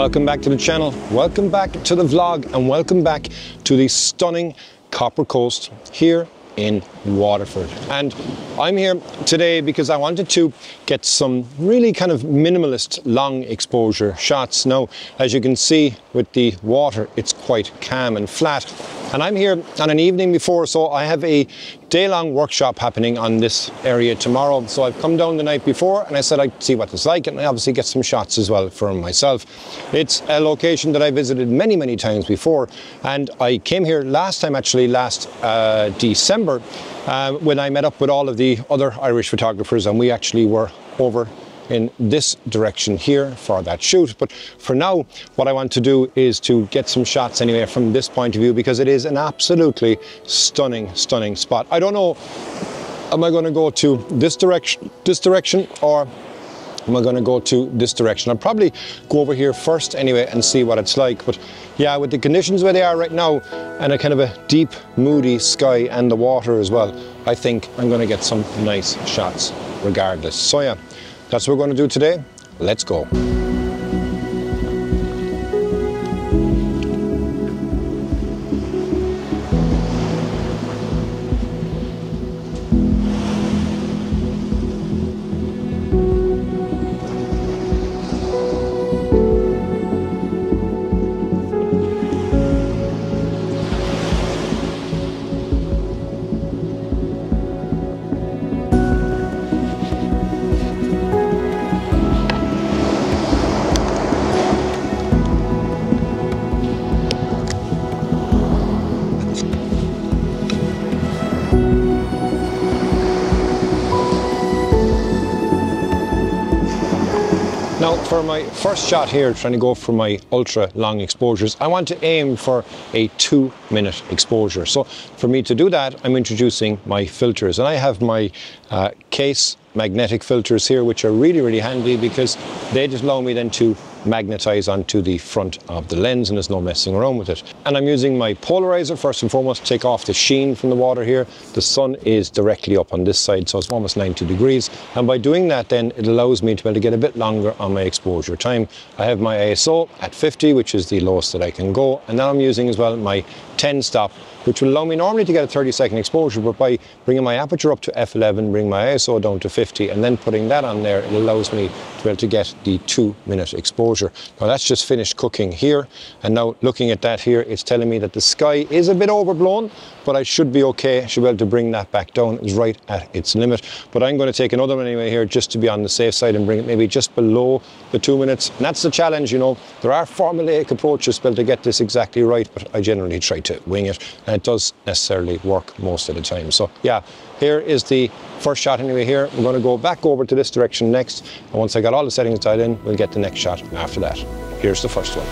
Welcome back to the channel, welcome back to the vlog, and welcome back to the stunning Copper Coast here in Waterford. And I'm here today because I wanted to get some really kind of minimalist long exposure shots. Now, as you can see with the water, it's quite calm and flat. And I'm here on an evening before, so I have a day-long workshop happening on this area tomorrow. So I've come down the night before and I said I'd see what it's like, and I obviously get some shots as well for myself. It's a location that I visited many, many times before, and I came here last time, actually last December, when I met up with all of the other Irish photographers, and we actually were over in this direction here for that shoot. But for now, what I want to do is to get some shots anyway from this point of view, because it is an absolutely stunning, stunning spot. I don't know, am I gonna go to this direction, or am I gonna go to this direction? I'll probably go over here first anyway and see what it's like. But yeah, with the conditions where they are right now, and a kind of a deep, moody sky and the water as well, I think I'm gonna get some nice shots regardless. So yeah, that's what we're going to do today. Let's go. For my first shot here, trying to go for my ultra long exposures, I want to aim for a 2-minute exposure. So for me to do that, I'm introducing my filters, and I have my Kase magnetic filters here, which are really, really handy because they just allow me then to magnetize onto the front of the lens, and there's no messing around with it. And I'm using my polarizer first and foremost to take off the sheen from the water here. The sun is directly up on this side, so it's almost 90 degrees. And by doing that, then it allows me to be able to get a bit longer on my exposure time. I have my ISO at 50, which is the lowest that I can go. And then I'm using as well my 10 stop, which will allow me normally to get a 30-second exposure, but by bringing my aperture up to f11, bring my ISO down to 50, and then putting that on there, it allows me to be able to get the 2-minute exposure. Now that's just finished cooking here, and now looking at that here, it's telling me that the sky is a bit overblown, but I should be okay. I should be able to bring that back down. It's right at its limit, but I'm going to take another one anyway here just to be on the safe side and bring it maybe just below the 2 minutes. And that's the challenge, you know. There are formulaic approaches to be able to get this exactly right, but I generally try to wing it, and it does necessarily work most of the time. So yeah, here is the first shot anyway here. We're going to go back over to this direction next, and once I got all the settings dialed in, we'll get the next shot after that. Here's the first one.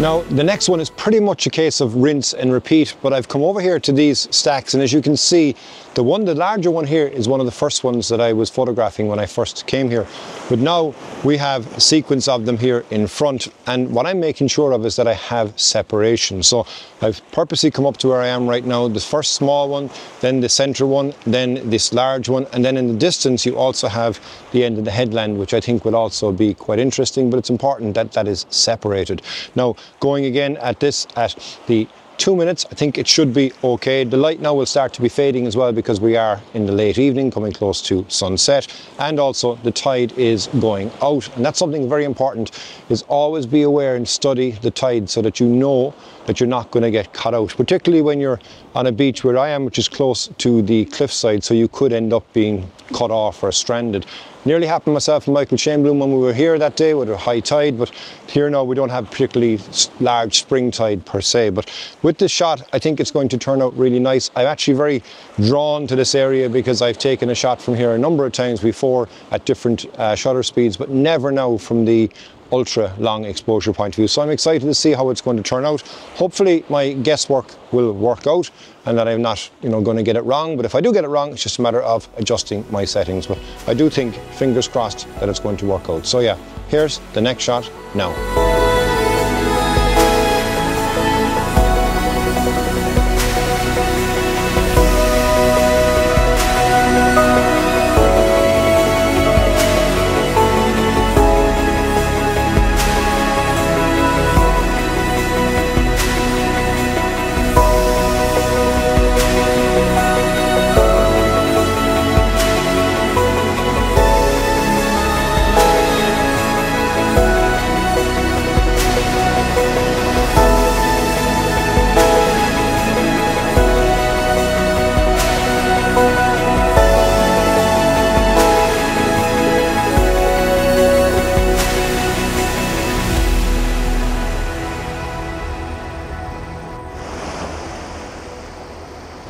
Now, the next one is pretty much a case of rinse and repeat, but I've come over here to these stacks, and as you can see, the larger one here is one of the first ones that I was photographing when I first came here. But now we have a sequence of them here in front, and what I'm making sure of is that I have separation. So I've purposely come up to where I am right now, the first small one, then the center one, then this large one, and then in the distance you also have the end of the headland, which I think will also be quite interesting, but it's important that that is separated. Now, going again at this, at the 2 minutes, I think it should be okay. The light now will start to be fading as well, because we are in the late evening, coming close to sunset, and also the tide is going out. And that's something very important, is always be aware and study the tide so that you know that you're not going to get caught out, particularly when you're on a beach where I am, which is close to the cliffside, so you could end up being cut off or stranded. Nearly happened myself and Michael Shanebloom when we were here that day with a high tide, but here now we don't have particularly large spring tide per se. But with this shot, I think it's going to turn out really nice. I'm actually very drawn to this area because I've taken a shot from here a number of times before at different shutter speeds, but never now from the ultra long exposure point of view. So I'm excited to see how it's going to turn out. Hopefully my guesswork will work out and that I'm not, going to get it wrong. But if I do get it wrong, it's just a matter of adjusting my settings. But I do think, fingers crossed, that it's going to work out. So yeah, here's the next shot now.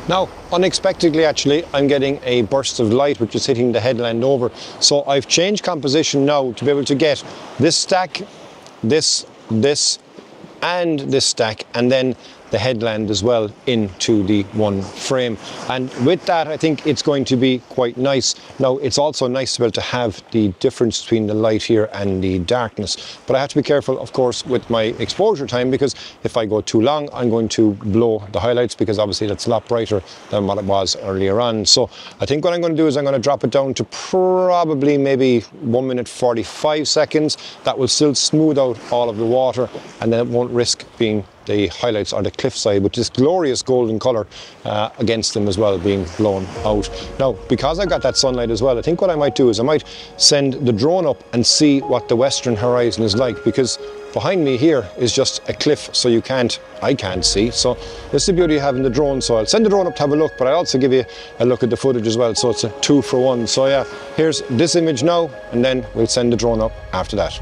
Now, unexpectedly actually, I'm getting a burst of light which is hitting the headland over. So I've changed composition now to be able to get this stack, this, and this stack, and then the headland as well into the one frame. And with that, I think it's going to be quite nice. Now, it's also nice to be able to have the difference between the light here and the darkness. But I have to be careful, of course, with my exposure time, because if I go too long, I'm going to blow the highlights, because obviously that's a lot brighter than what it was earlier on. So I think what I'm going to do is I'm going to drop it down to probably maybe 1 minute 45 seconds. That will still smooth out all of the water, and then it won't risk being the highlights on the cliffside with this glorious golden colour against them as well being blown out. Now, because I've got that sunlight as well, I think what I might do is I might send the drone up and see what the western horizon is like, because behind me here is just a cliff, so I can't see. So this is the beauty of having the drone. So I'll send the drone up to have a look, but I'll also give you a look at the footage as well. So it's a 2 for 1. So yeah, here's this image now, and then we'll send the drone up after that.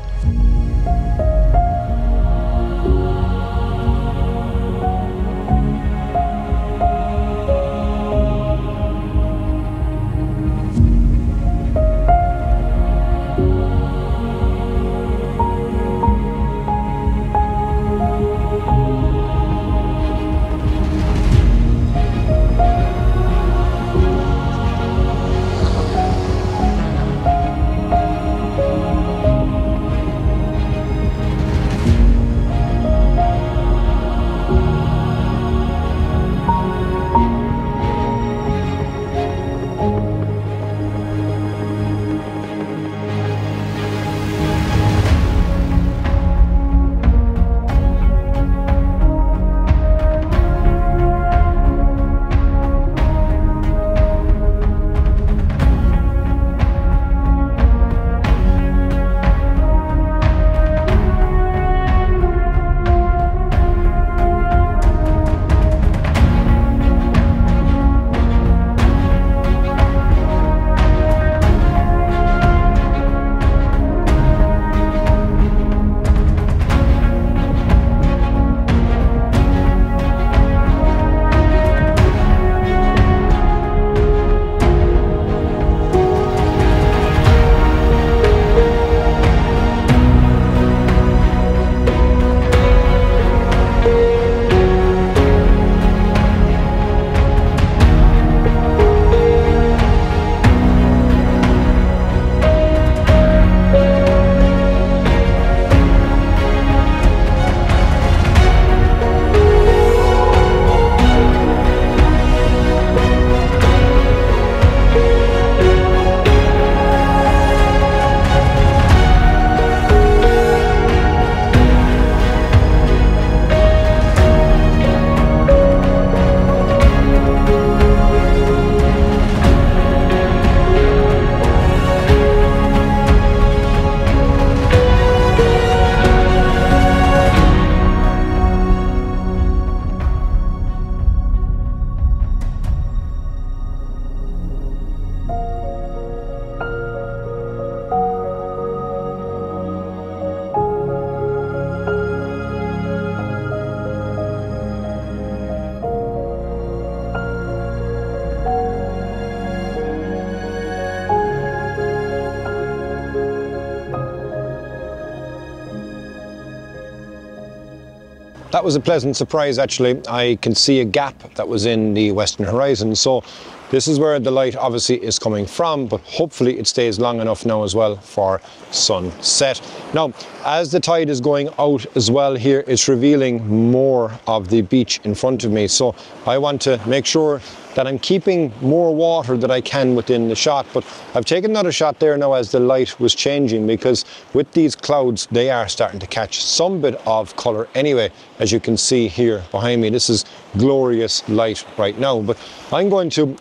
That was a pleasant surprise, actually. I can see a gap that was in the western horizon, so this is where the light obviously is coming from, but hopefully it stays long enough now as well for sunset. Now, as the tide is going out as well here, it's revealing more of the beach in front of me, so I want to make sure that I'm keeping more water that I can within the shot. But I've taken another shot there now as the light was changing, because with these clouds, they are starting to catch some bit of color anyway. As you can see here behind me, this is glorious light right now. But I'm going to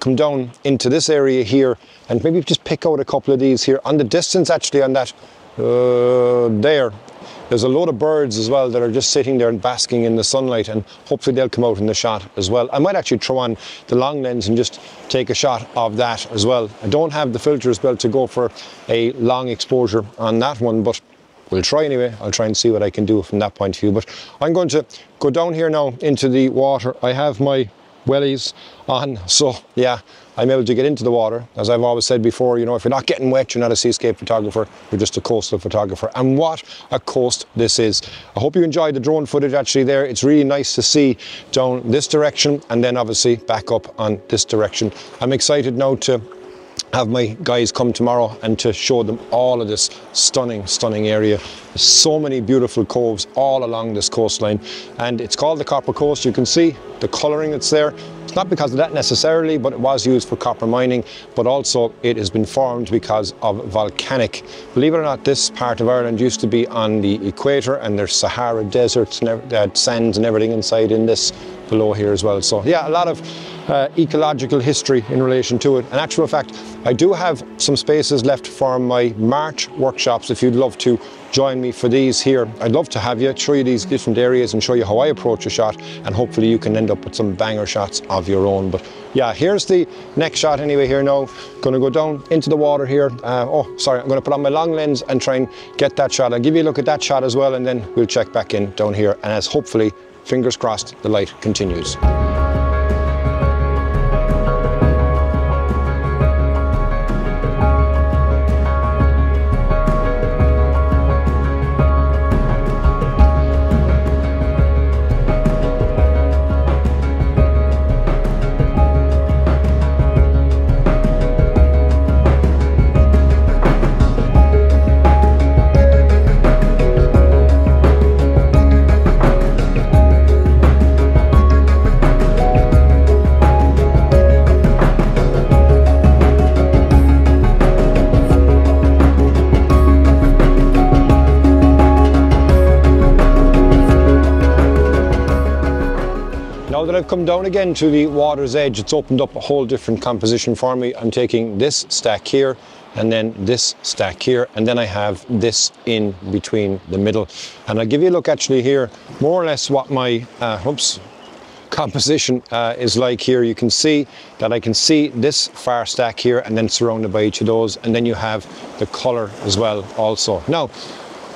come down into this area here and maybe just pick out a couple of these here. On the distance, actually, on that there, there's a load of birds as well that are just sitting there and basking in the sunlight, and hopefully they'll come out in the shot as well. I might actually throw on the long lens and just take a shot of that as well. I don't have the filter as well to go for a long exposure on that one, but we'll try anyway. I'll try and see what I can do from that point of view. But I'm going to go down here now into the water. I have my wellies on, so yeah, I'm able to get into the water. As I've always said before, you know, if you're not getting wet, you're not a seascape photographer, you're just a coastal photographer. And what a coast this is. I hope you enjoyed the drone footage actually there. It's really nice to see down this direction and then obviously back up on this direction. I'm excited now to have my guys come tomorrow and to show them all of this stunning, stunning area. There's so many beautiful coves all along this coastline, and it's called the Copper Coast. You can see the colouring that's there. It's not because of that necessarily, but it was used for copper mining, but also it has been formed because of volcanic. Believe it or not, this part of Ireland used to be on the equator, and there's Sahara deserts and sands and everything inside in this below here as well. So yeah, a lot of ecological history in relation to it. In actual fact, I do have some spaces left for my March workshops if you'd love to join me for these here. I'd love to have you, show you these different areas and show you how I approach a shot, and hopefully you can end up with some banger shots of your own. But yeah, here's the next shot anyway here now. Gonna go down into the water here. I'm gonna put on my long lens and try and get that shot. I'll give you a look at that shot as well, and then we'll check back in down here, and as hopefully, fingers crossed, the light continues. I've come down again to the water's edge. It's opened up a whole different composition for me. I'm taking this stack here and then this stack here, and then I have this in between the middle. And I'll give you a look actually here more or less what my composition is like here. You can see that I can see this far stack here and then surrounded by each of those, and then you have the color as well also. Now,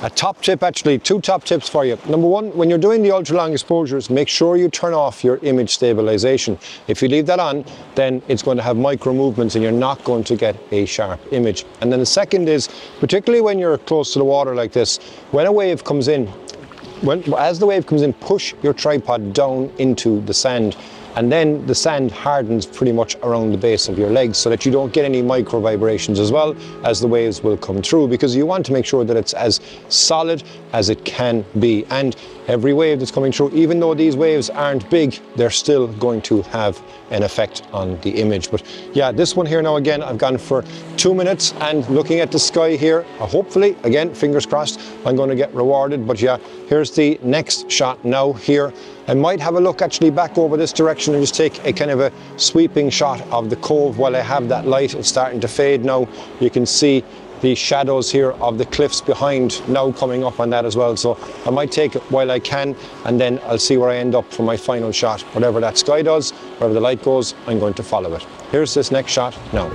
a top tip, actually, two top tips for you. Number one, when you're doing the ultra long exposures, make sure you turn off your image stabilization. If you leave that on, then it's going to have micro movements and you're not going to get a sharp image. And then the second is, particularly when you're close to the water like this, when a wave comes in, as the wave comes in, push your tripod down into the sand. And then the sand hardens pretty much around the base of your legs so that you don't get any micro vibrations as well as the waves will come through, because you want to make sure that it's as solid as it can be. And every wave that's coming through, even though these waves aren't big, they're still going to have an effect on the image. But yeah, this one here now again, I've gone for 2 minutes and looking at the sky here, hopefully, again, fingers crossed, I'm going to get rewarded. But yeah, here's the next shot now here. I might have a look actually back over this direction and just take a kind of a sweeping shot of the cove while I have that light. It's starting to fade now. You can see the shadows here of the cliffs behind now coming up on that as well. So I might take it while I can, and then I'll see where I end up for my final shot. Whatever that sky does, wherever the light goes, I'm going to follow it. Here's this next shot now.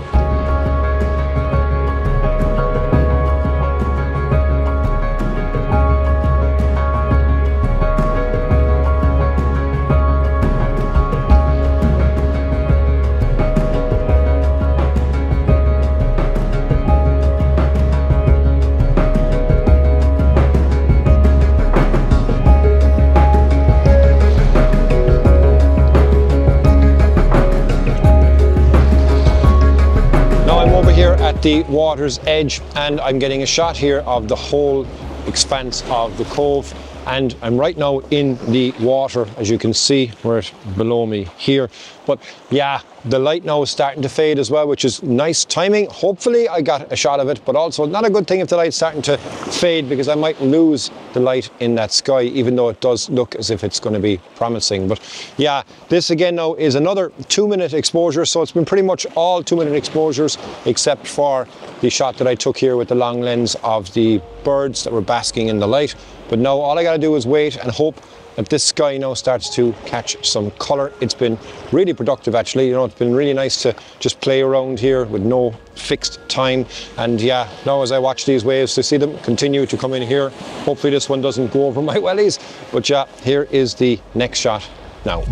the water's edge, and I'm getting a shot here of the whole expanse of the cove. And I'm right now in the water, as you can see, right below me here. But yeah, the light now is starting to fade as well, which is nice timing. Hopefully I got a shot of it, but also not a good thing if the light's starting to fade, because I might lose the light in that sky, even though it does look as if it's going to be promising. But yeah, this again now is another 2-minute exposure, so it's been pretty much all 2-minute exposures, except for the shot that I took here with the long lens of the birds that were basking in the light. But now all I got to do is wait and hope that this sky now starts to catch some colour. It's been really productive, actually. You know, it's been really nice to just play around here with no fixed time. And yeah, now as I watch these waves, to see them continue to come in here. Hopefully this one doesn't go over my wellies. But yeah, here is the next shot now.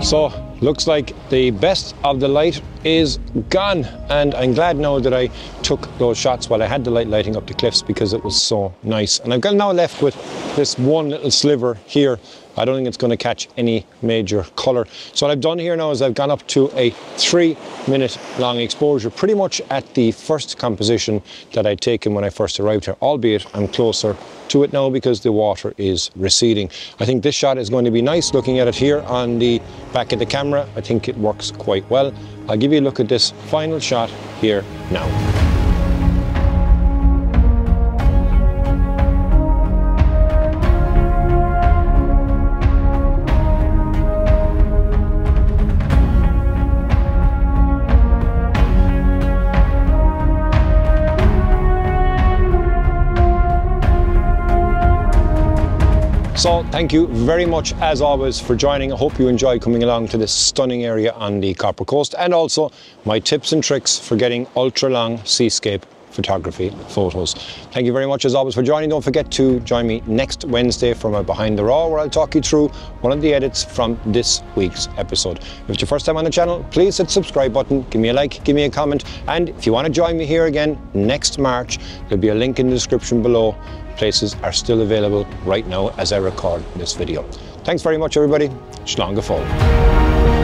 So, looks like the best of the light is gone, and I'm glad now that I took those shots while I had the light lighting up the cliffs, because it was so nice. And I've got now left with this one little sliver here. I don't think it's going to catch any major colour. So what I've done here now is I've gone up to a 3-minute long exposure, pretty much at the first composition that I'd taken when I first arrived here, albeit I'm closer to it now because the water is receding. I think this shot is going to be nice. Looking at it here on the back of the camera, I think it works quite well. I'll give you a look at this final shot here now. So thank you very much, as always, for joining. I hope you enjoy coming along to this stunning area on the Copper Coast, and also my tips and tricks for getting ultra-long seascape photography photos. Thank you very much, as always, for joining. Don't forget to join me next Wednesday for my Behind the Raw, where I'll talk you through one of the edits from this week's episode. If it's your first time on the channel, please hit the subscribe button, give me a like, give me a comment, and if you want to join me here again next March, there'll be a link in the description below. Places are still available right now as I record this video. Thanks very much, everybody. Slán go fóill.